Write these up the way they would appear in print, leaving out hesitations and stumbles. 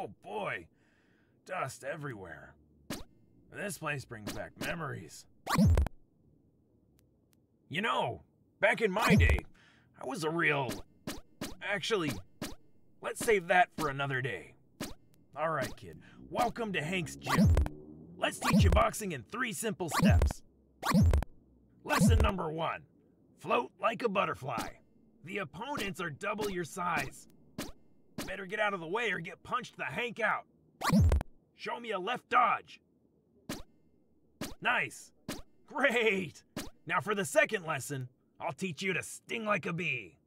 Oh boy, dust everywhere. This place brings back memories. You know, back in my day, I was a real... Actually, let's save that for another day. Alright kid, welcome to Hank's gym. Let's teach you boxing in 3 simple steps. Lesson number 1, float like a butterfly. The opponents are double your size. Better get out of the way or get punched the Hank out. Show me a left dodge. Nice. Great. Now for the second lesson, I'll teach you to sting like a bee.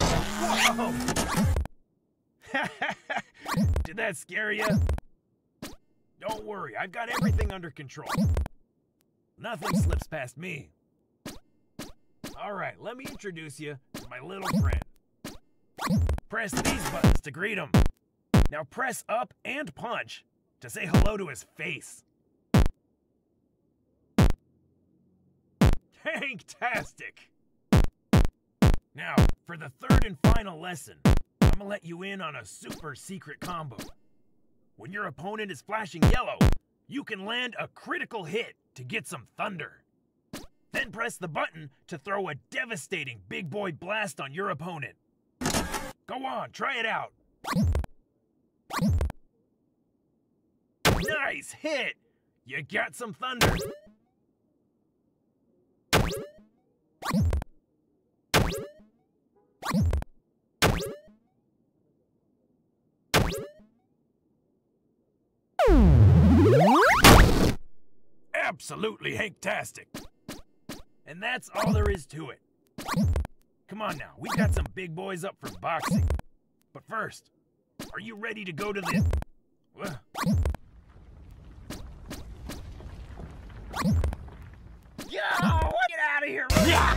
Whoa. Did that scare you? Don't worry, I've got everything under control. Nothing slips past me. All right, let me introduce you to my little friend. Press these buttons to greet him. Now press up and punch to say hello to his face. Tanktastic! Now, for the third and final lesson, I'm gonna let you in on a super secret combo. When your opponent is flashing yellow, you can land a critical hit to get some thunder. Then press the button to throw a devastating big boy blast on your opponent. Go on, try it out. Nice hit! You got some thunder. Absolutely Hanktastic. And that's all there is to it. Come on now, we've got some big boys up for boxing. But first, are you ready to go to the... Yo! Get out of here! Yeah!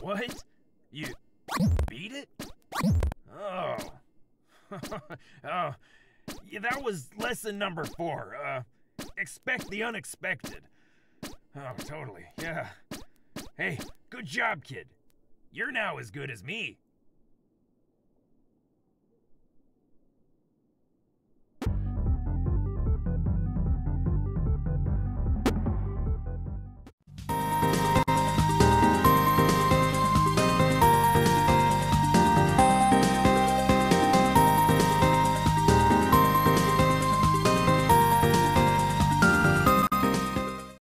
What? You beat it? Oh. Oh. Yeah, that was lesson number 4. Expect the unexpected. Oh, totally. Yeah. Hey, good job, kid. You're now as good as me.